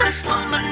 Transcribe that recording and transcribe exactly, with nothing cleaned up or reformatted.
This woman